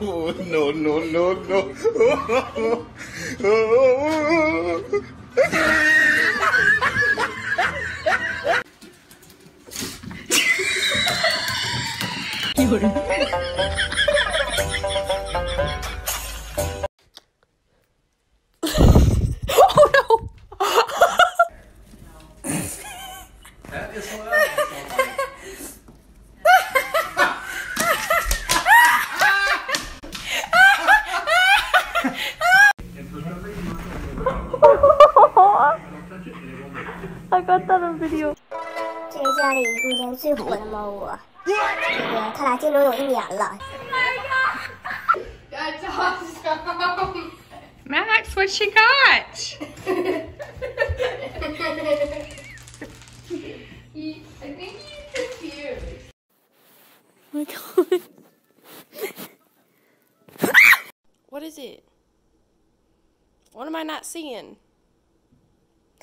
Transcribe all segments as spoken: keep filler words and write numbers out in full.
Oh, no, no, no, no. Oh, oh, oh, oh, oh. You wouldn't. I got that on video. 这是家里目前最火的猫窝，它俩竞争有一年了。That's awesome. Max, what she got? He, I think he's confused. My God. What is it? What am I not seeing?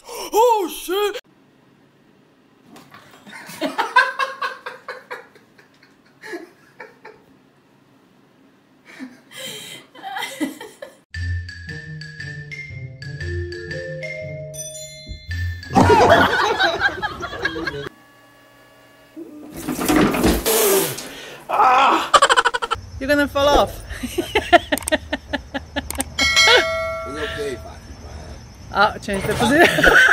Oh shit! You're gonna fall off. Ah, oh, change the position. Oh, shit.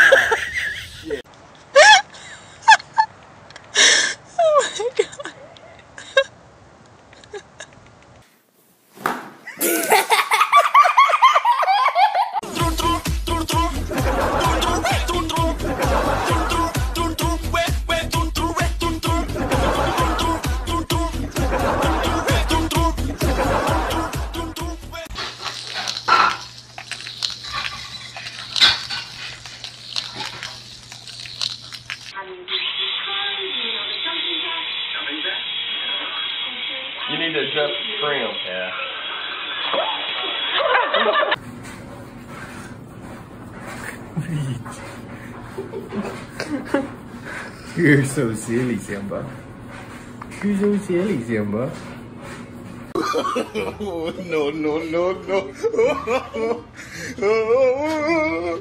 Oh my God. You need to adjust the trim. Yeah. You're so silly, Zimba. You're so silly, Zimba. Oh, no, no, no, no. Oh, oh, oh, oh.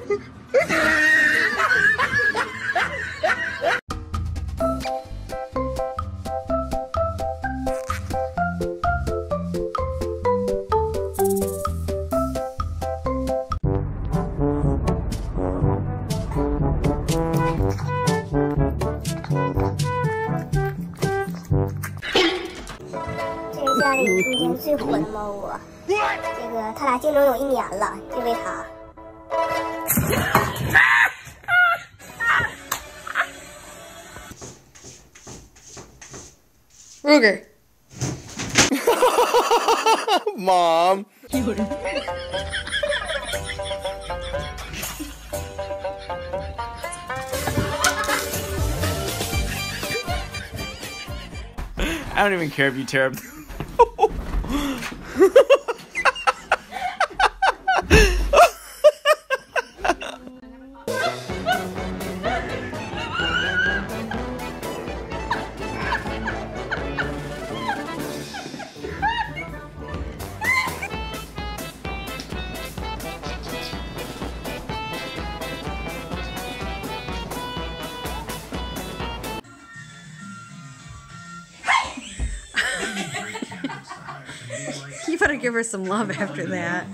家里目前最火的猫窝，这个它俩竞争有一年了，就为它。Ruger. Mom. I don't even care if you tear up. You better give her some love after that.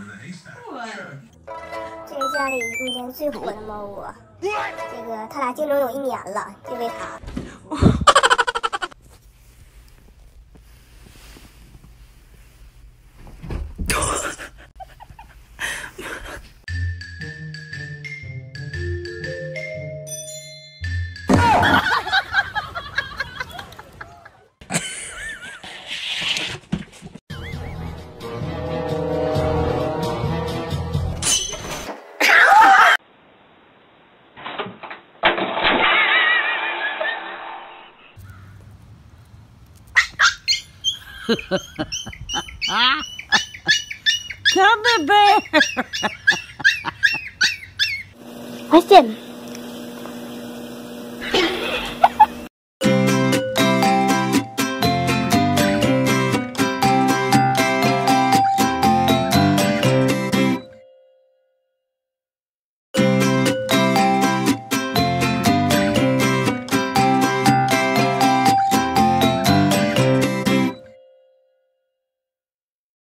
Come to bear. Question.